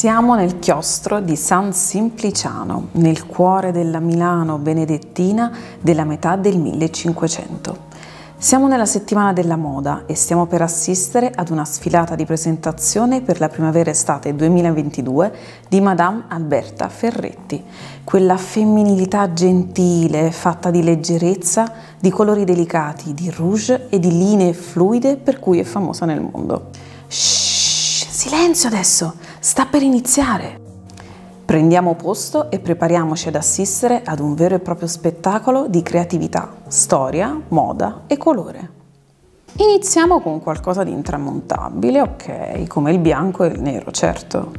Siamo nel chiostro di San Simpliciano, nel cuore della Milano Benedettina della metà del 1500. Siamo nella settimana della moda e stiamo per assistere ad una sfilata di presentazione per la primavera-estate 2022 di Madame Alberta Ferretti, quella femminilità gentile, fatta di leggerezza, di colori delicati, di rouge e di linee fluide per cui è famosa nel mondo. Shhh, silenzio adesso, sta per iniziare! Prendiamo posto e prepariamoci ad assistere ad un vero e proprio spettacolo di creatività, storia, moda e colore. Iniziamo con qualcosa di intramontabile, ok, come il bianco e il nero, certo.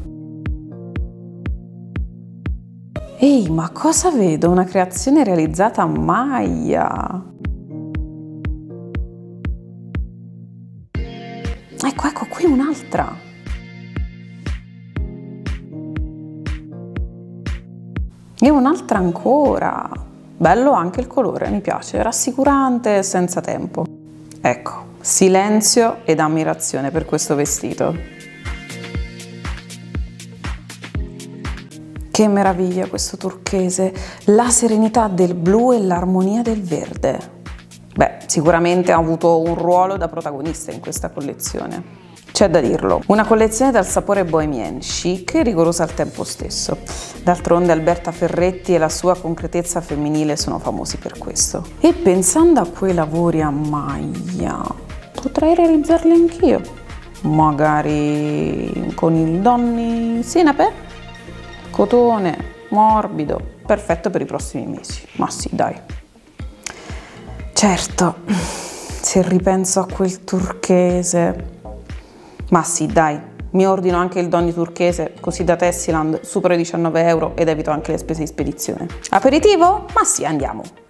Ehi, ma cosa vedo? Una creazione realizzata a Maya! Ecco, qui un'altra! E un'altra ancora! Bello anche il colore, mi piace, rassicurante, senza tempo. Ecco, silenzio ed ammirazione per questo vestito. Che meraviglia questo turchese, la serenità del blu e l'armonia del verde. Beh, sicuramente ha avuto un ruolo da protagonista in questa collezione. C'è da dirlo, una collezione dal sapore bohemien, chic e rigorosa al tempo stesso. D'altronde Alberta Ferretti e la sua concretezza femminile sono famosi per questo. E pensando a quei lavori a maglia, potrei realizzarli anch'io. Magari con il DONNY Senape? Cotone, morbido, perfetto per i prossimi mesi. Ma sì, dai. Certo, se ripenso a quel turchese... Ma sì, dai, mi ordino anche il DONNY turchese, così da Tessiland supero i 19 euro ed evito anche le spese di spedizione. Aperitivo? Ma sì, andiamo!